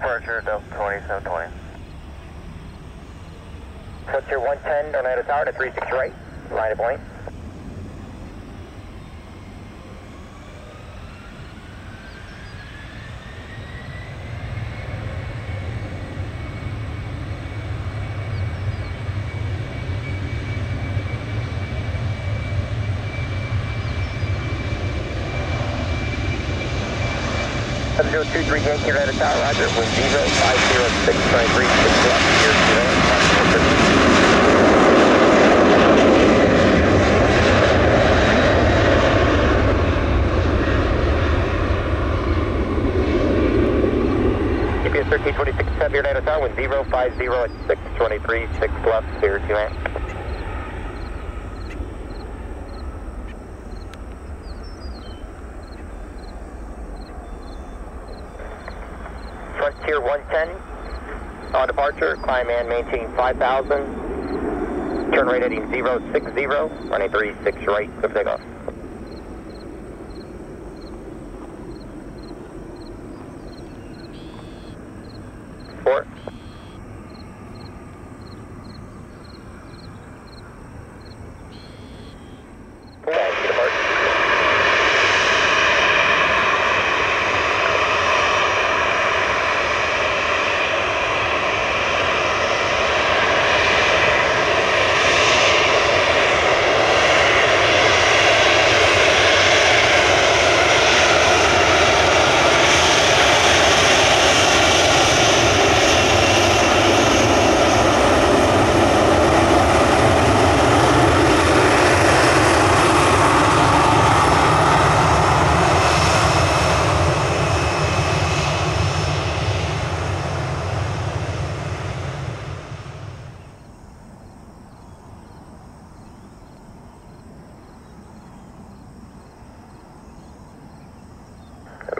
Departure, 720, 720. Structure 110, Tornado Tower to 36 right, line of point. Zero 23 Yankee Red Tower, Roger. Wind 0 5 0 6 trying to reach 6 left. Here 0. GPS 1326 Heavy Red Tower. Wind 0 5 0 at 623 6 left. Here 2 land. Tier 110, on departure, climb and maintain 5,000, turn right heading 060, running 36 right, clear for takeoff. Four.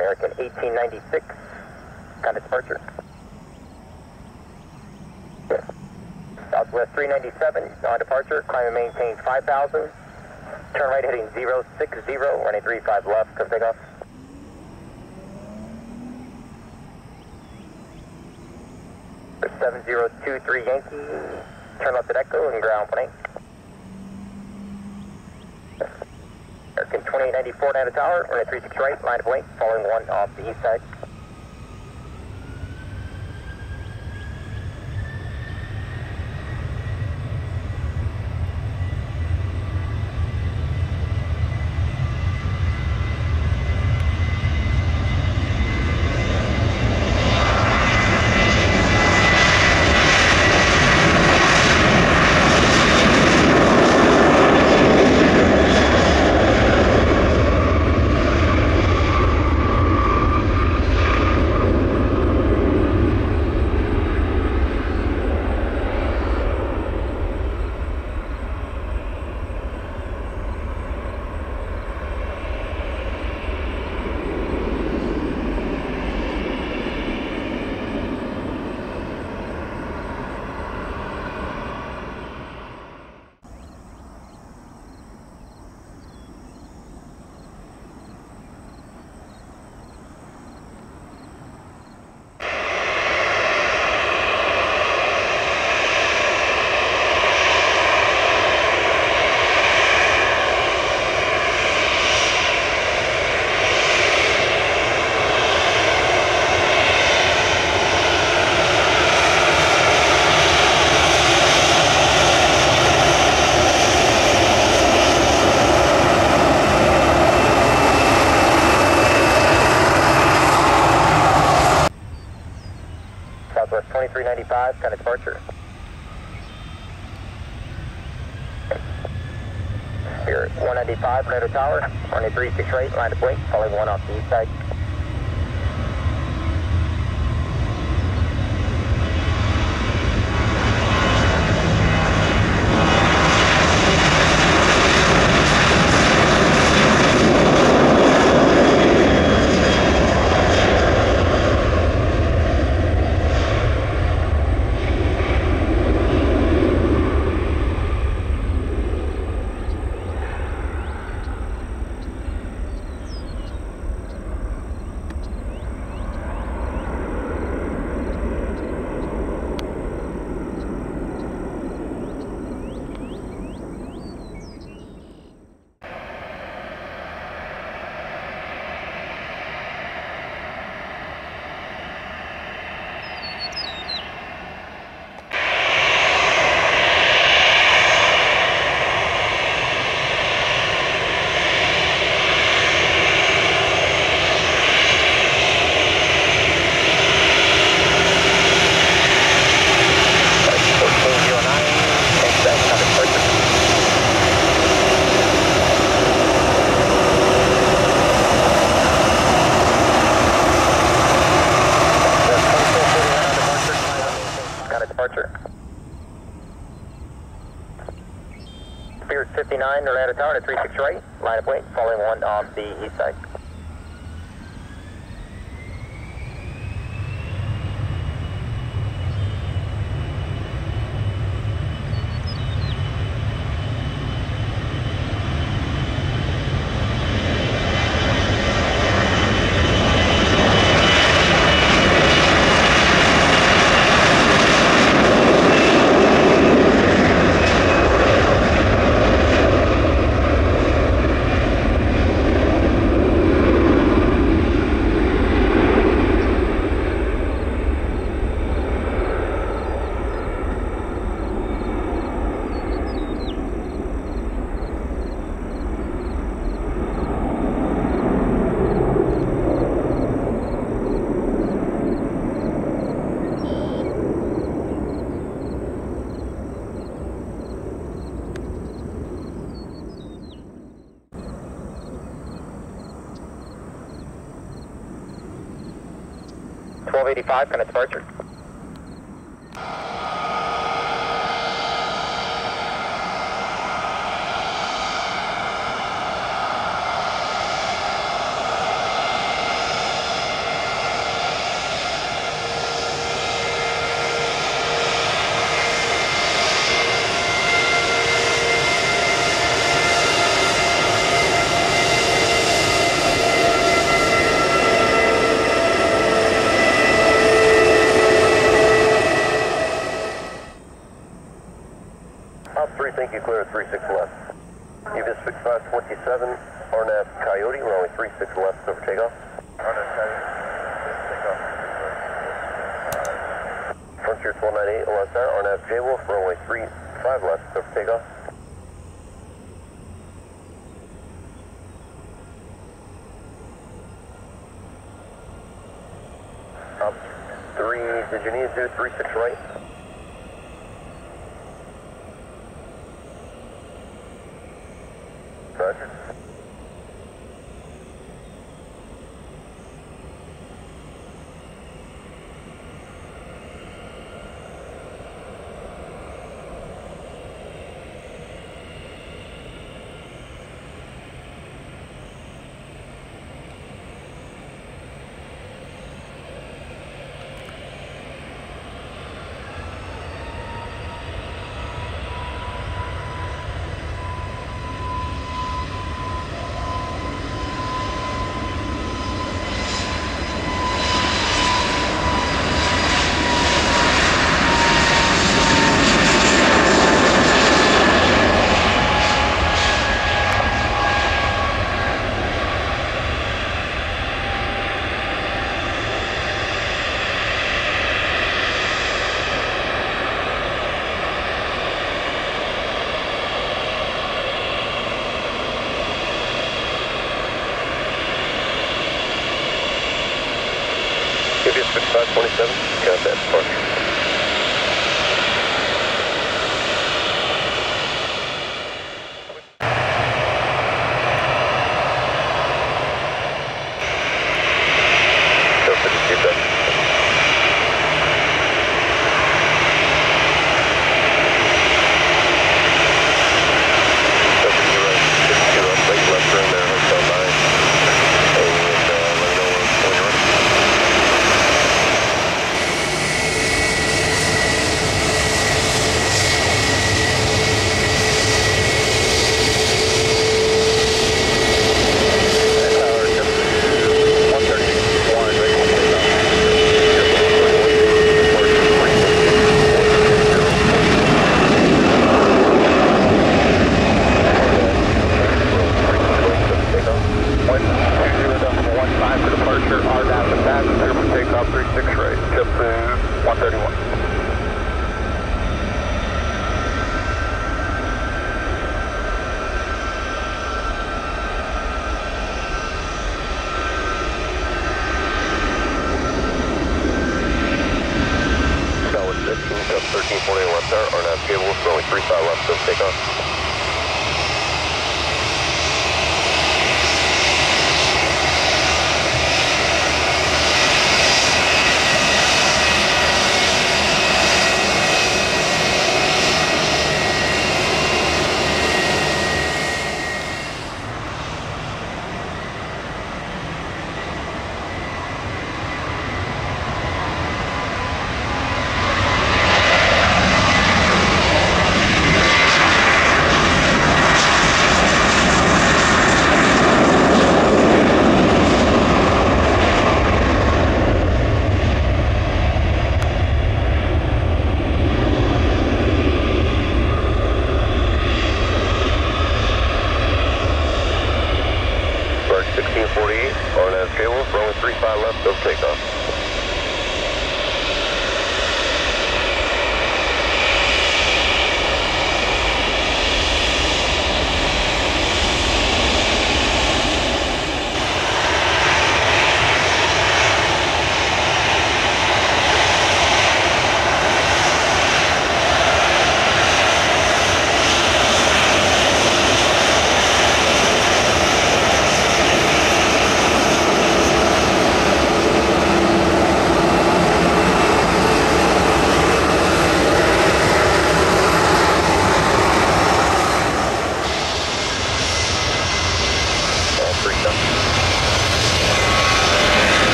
American 1896, got a departure. Southwest 397, on departure, climb and maintain 5,000. Turn right heading 060, running 35 left, come takeoff. For 7023 Yankee, turn left at Echo and ground plane. American 2894 down the tower, we're at 36 right, line of link, following one off the east side. Southwest 2395, kind of departure. Here, 195, Tornado Tower, running 36 right, line of blink, following one off the east side. 29, no ladder tower to 36 right, line up wait, following one on the east side. Kind of departure.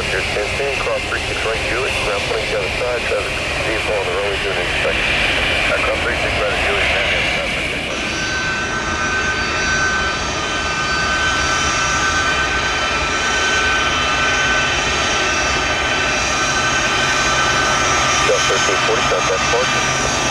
Northwest 1010, cross 36 right Julius, now putting the other side, traffic vehicle on the road to an inspection. Cross 36 right Julius, now the other side. South 1340, southbound Spartan.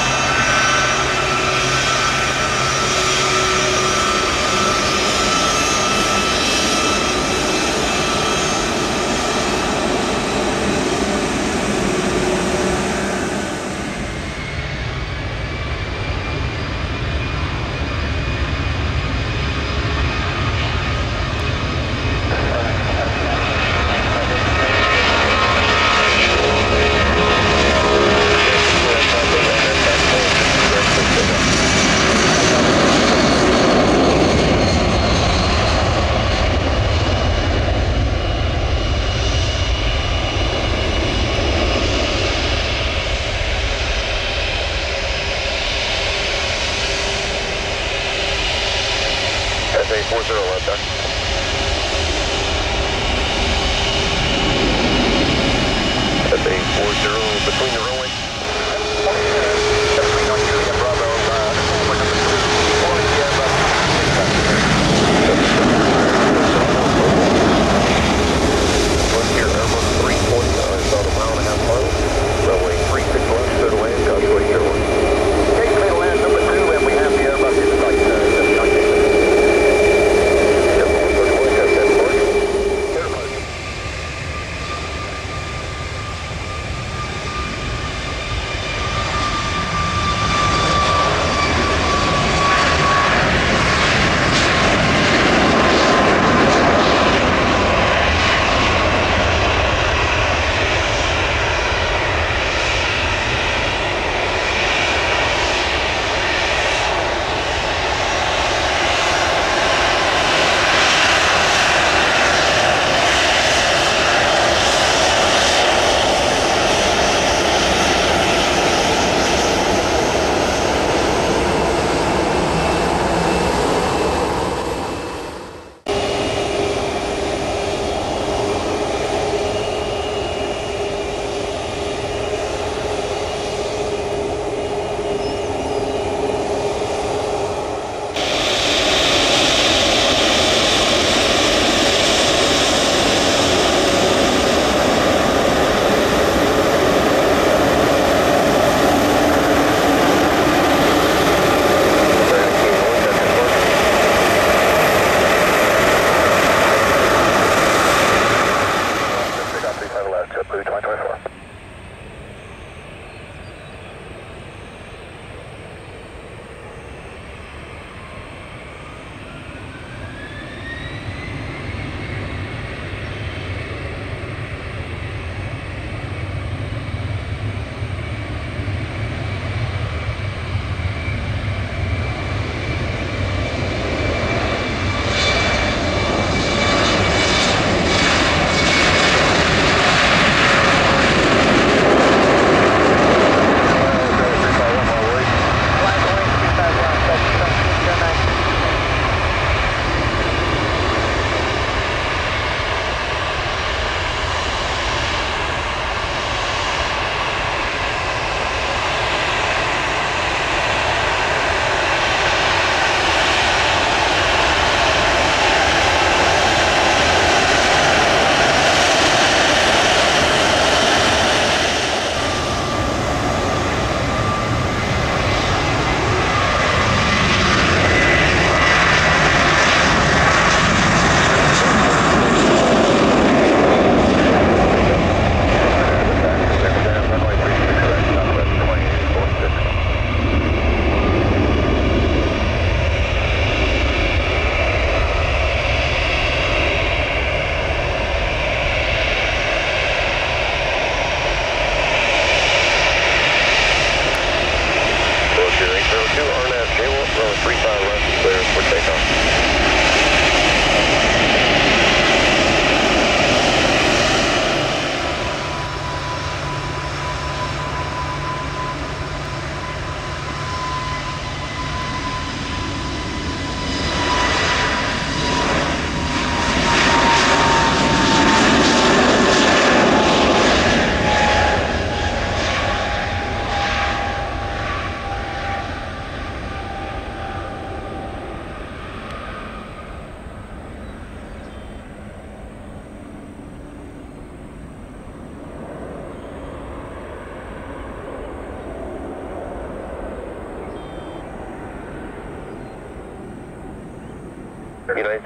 You know, it's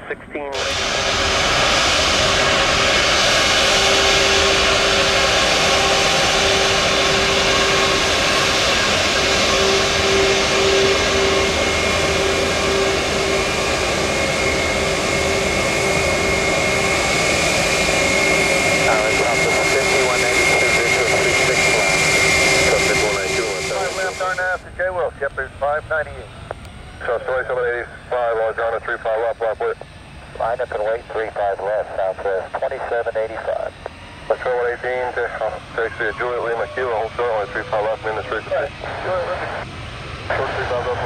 598. So, 2785, I'll draw 35 left, left. Line up and wait, 35 left, southwest, 2785. Control 118, taxi to Juliet Lee McHugh, hold short, line 35 left, minus 3. Short 35 left,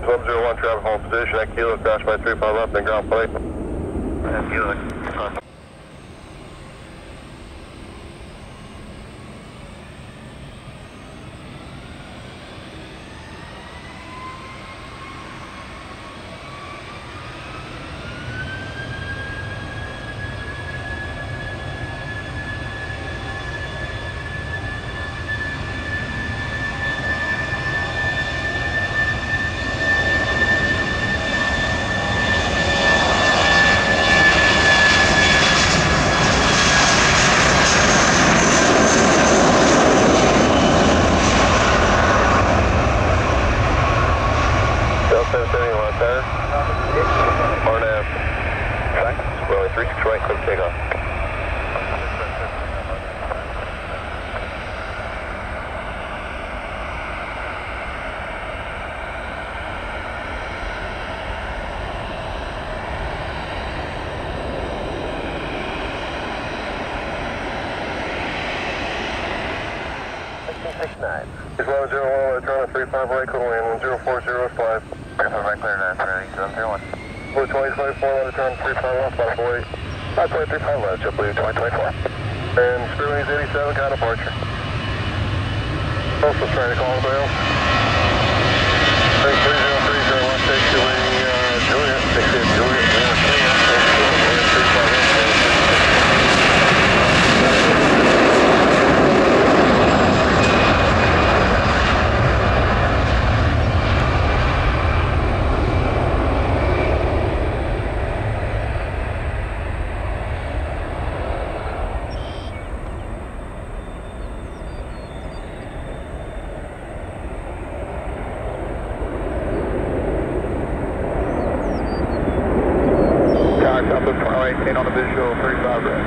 Club 01, travel home position at Kilo, crash by 35 left and ground plate. He's 101, turn on 35 right, clear land, 1405. 35 right, clear down, 701. Blue 2024, turn 35 left, 548. 535 left, JetBlue 2024. And Spirit 87, got departure. Also trying to call the bell. 3030 left, taxiway Juliet, 68 Juliet, 35 left. On a visual 35 right.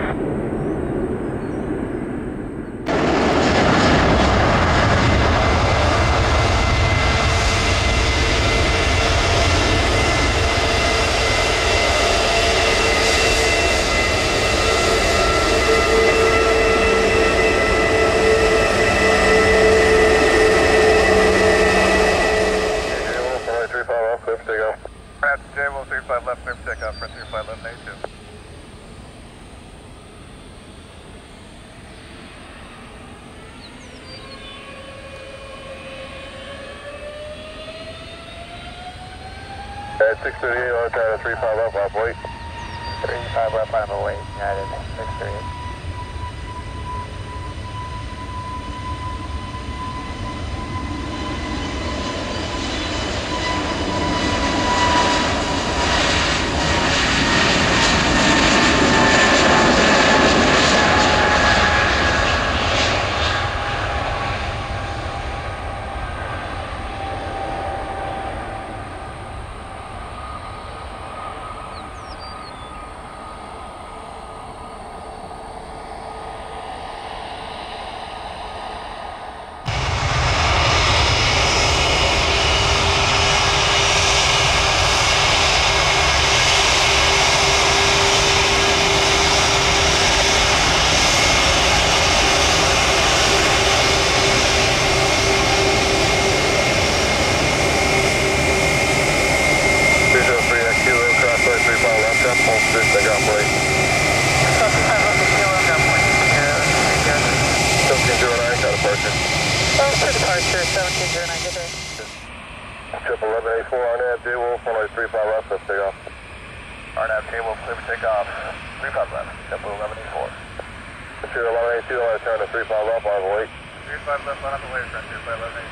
At 638, on time 35 left, I'm awake. 35 left, I'm awake. Got it, 638. Departure 1709, good day. 1184, RNAV J will follow 35 left, let's take off. RNAV J will flip takeoff, 35 left, tempo 1184. 1182, I turn to 35 left, on the way. 35 left, on the way, turn 35 1182.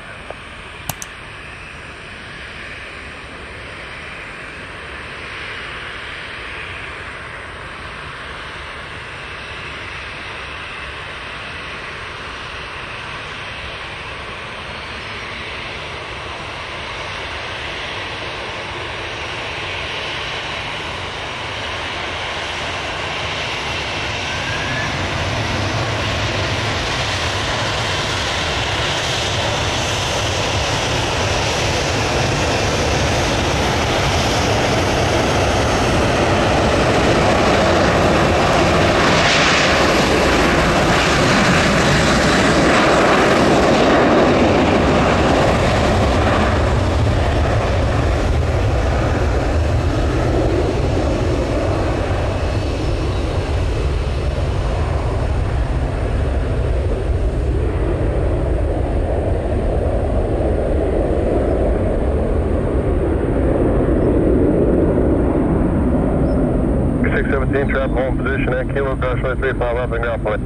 Position at Kilo Goshway 35 up and ground point.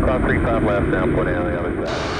535 left, down point on the other side.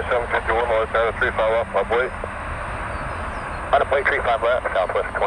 Southwest 751, north side of 35 left, I believe. On the plate 35 left, southwest.